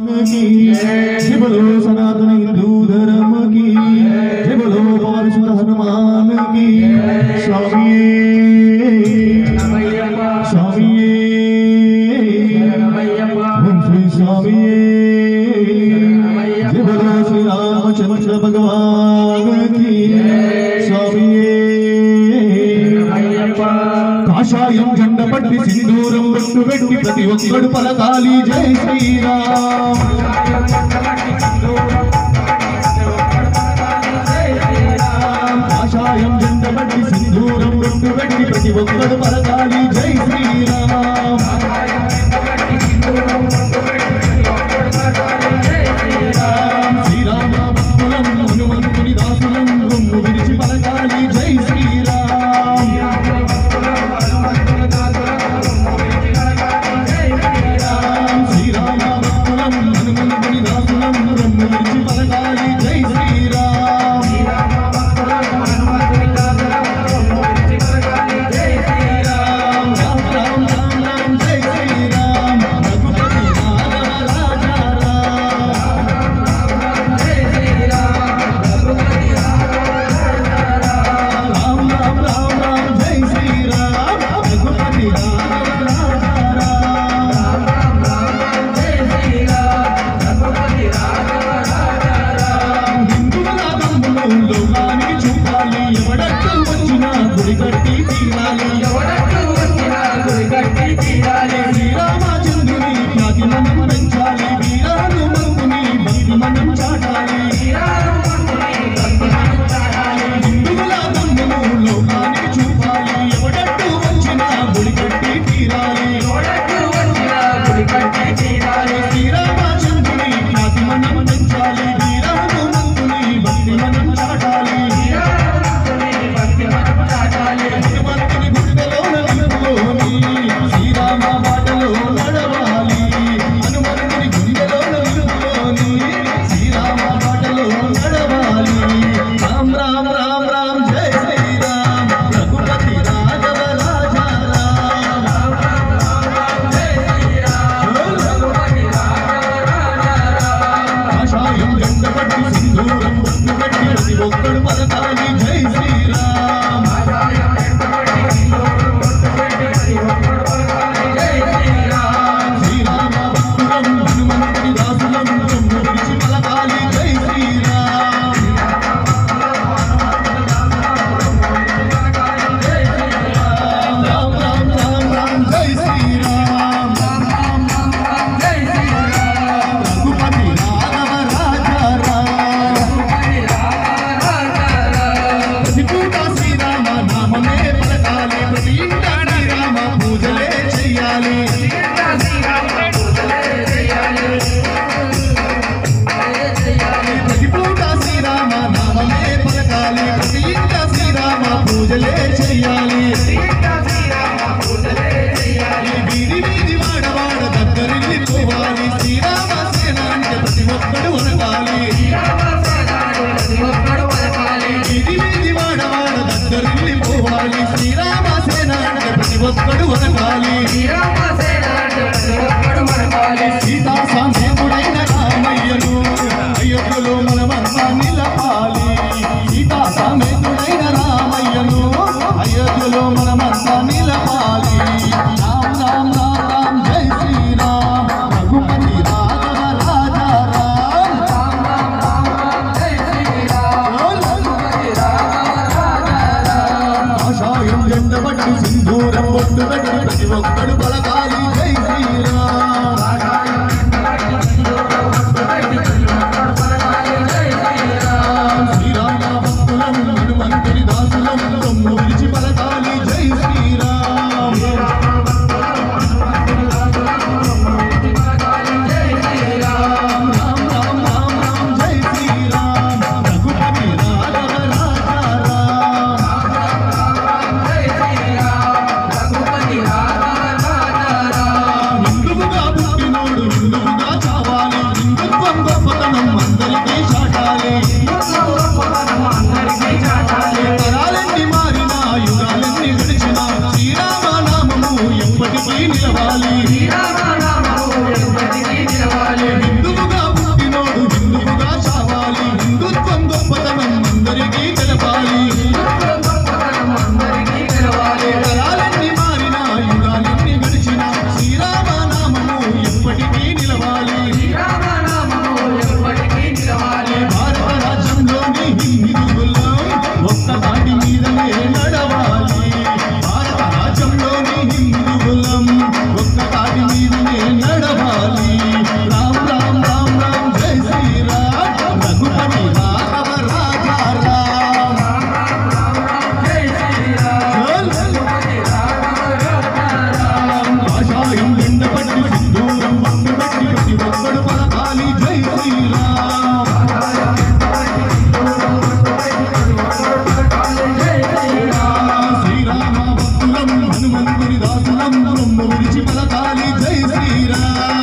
जय बोलो सनातन हिंदू धर्म की, जय बोलो बाबा विश्वनाथ भगवान की। स्वामी जय बोलो श्री रामचंद्र भगवान की। काषायं जंडपट्टि सिंदूरं बट्टु पेट्टि प्रति ओक्कडु पलकाली जय श्रीराम। काषायं जंडपट्टि सिंदूरं बट्टु पेट्टि प्रति ओक्कडु पलकाली जय श्रीराम। नम नम मुरली बलताली जय श्री राम।